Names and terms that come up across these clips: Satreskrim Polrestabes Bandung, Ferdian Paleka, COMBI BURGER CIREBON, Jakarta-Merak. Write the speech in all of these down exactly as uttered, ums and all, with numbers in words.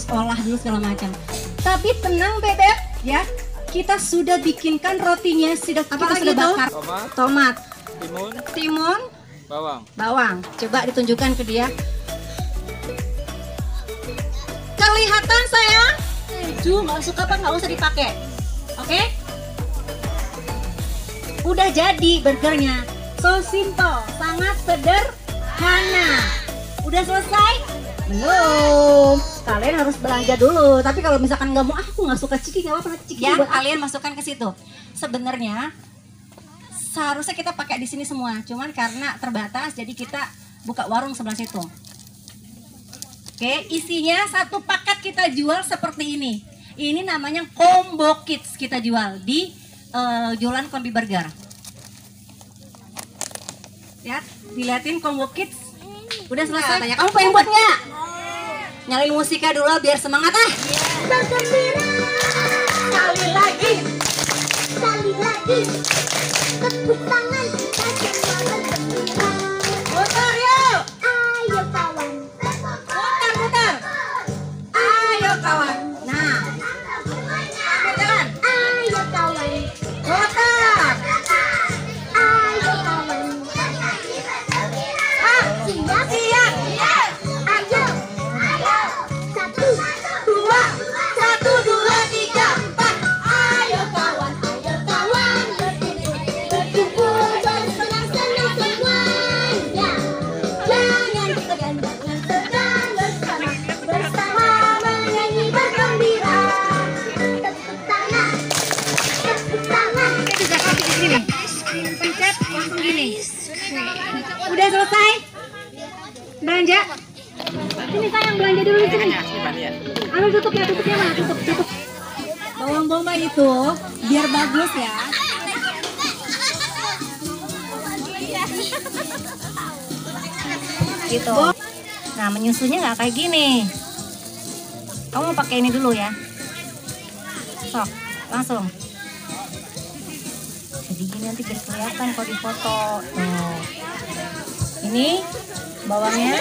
harus olah dulu segala macam. Tapi tenang Beb ya, kita sudah bikinkan rotinya, sudah kita lagi sudah bakar itu? Tomat, tomat, timun, timun, bawang, bawang. Coba ditunjukkan ke dia. Kelihatan sayang? Tuh, nggak suka apa nggak usah dipakai, oke? Okay? Udah jadi burgernya, so simple, sangat sederhana. Udah selesai? Belum. Kalian harus belanja dulu. Tapi kalau misalkan nggak mau, ah, aku nggak suka ciki, nggak apa-apa ciki. Ya, kalian masukkan ke situ. Sebenarnya seharusnya kita pakai di sini semua, cuman karena terbatas, jadi kita buka warung sebelah situ. Oke, isinya satu paket kita jual seperti ini. Ini namanya combo kits kita jual di uh, jualan Combi Burger. Ya, diliatin combo kits. Udah selesai. Tanya, kamu pengen buat nggak? Nyalain musiknya dulu biar semangat ah. Bergembira, sekali lagi, sekali lagi, tepuk tangan. Udah selesai? Belanja? Sini sayang, belanja dulu di sini. Anu tutup ya, tutupnya mana? Tutup, tutup. Bawang-bawang itu biar bagus ya. Gitu. Nah, menyusunya nggak kayak gini. Kamu mau pakai ini dulu ya. Sok, langsung. Jadi gini nanti biar kelihatan kalau di foto. Tuh. Ini bawangnya.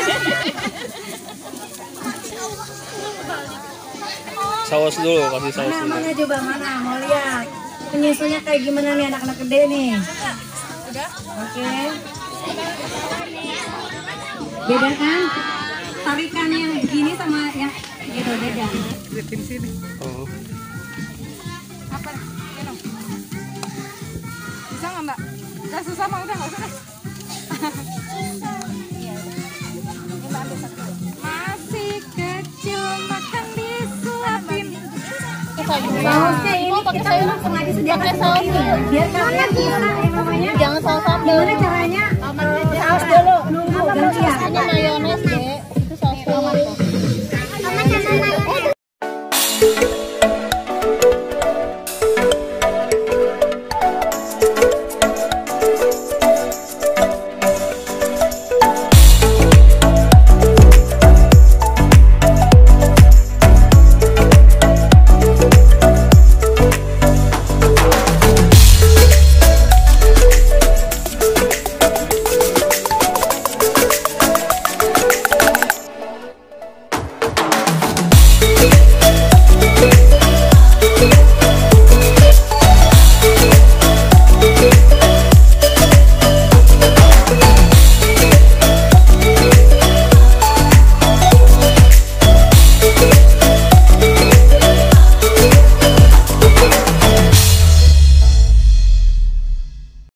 Saus dulu, kasih saus dulu. Mana coba mana? Mau lihat penyusunya kayak gimana nih anak-anak gede nih. Udah? Oke. Okay. Beda kan? Tarikan yang begini sama yang gitu beda. Lihatin sini. Oh. Apa? Bisa nggak Mbak? Udah susah mah udah nggak usah. Masih kecil makan disuapin. Sausnya ini kita memang sengaja sediakan saus ini. Biar kalian bisa namanya. Jangan saus sambal. Gimana caranya? Saus dulu. Nunggu gantian. Mayones.